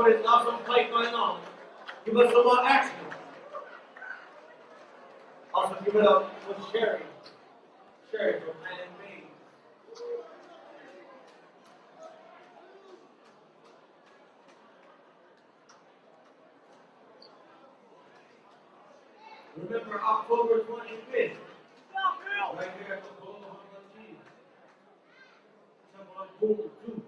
put his awesome fight going on. Give us some more action. Also give it up with Sherry. Sherry from Man and Me. Remember October 25th. Right here at the Bowl of Cheese. Someone Google too.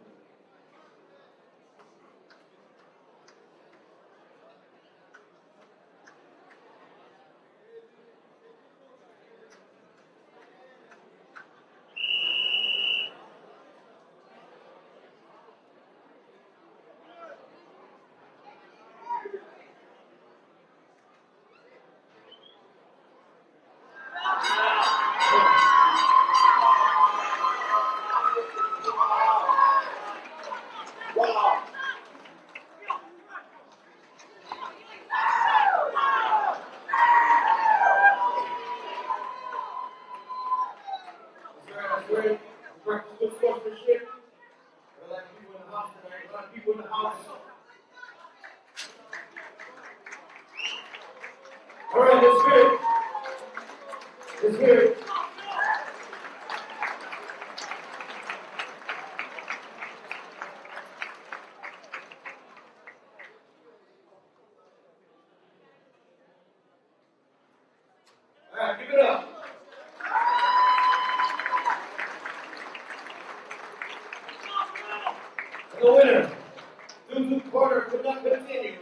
Not continue.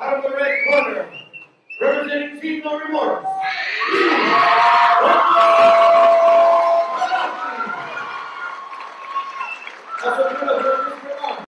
Out of the red corner, representing Team No Remorse.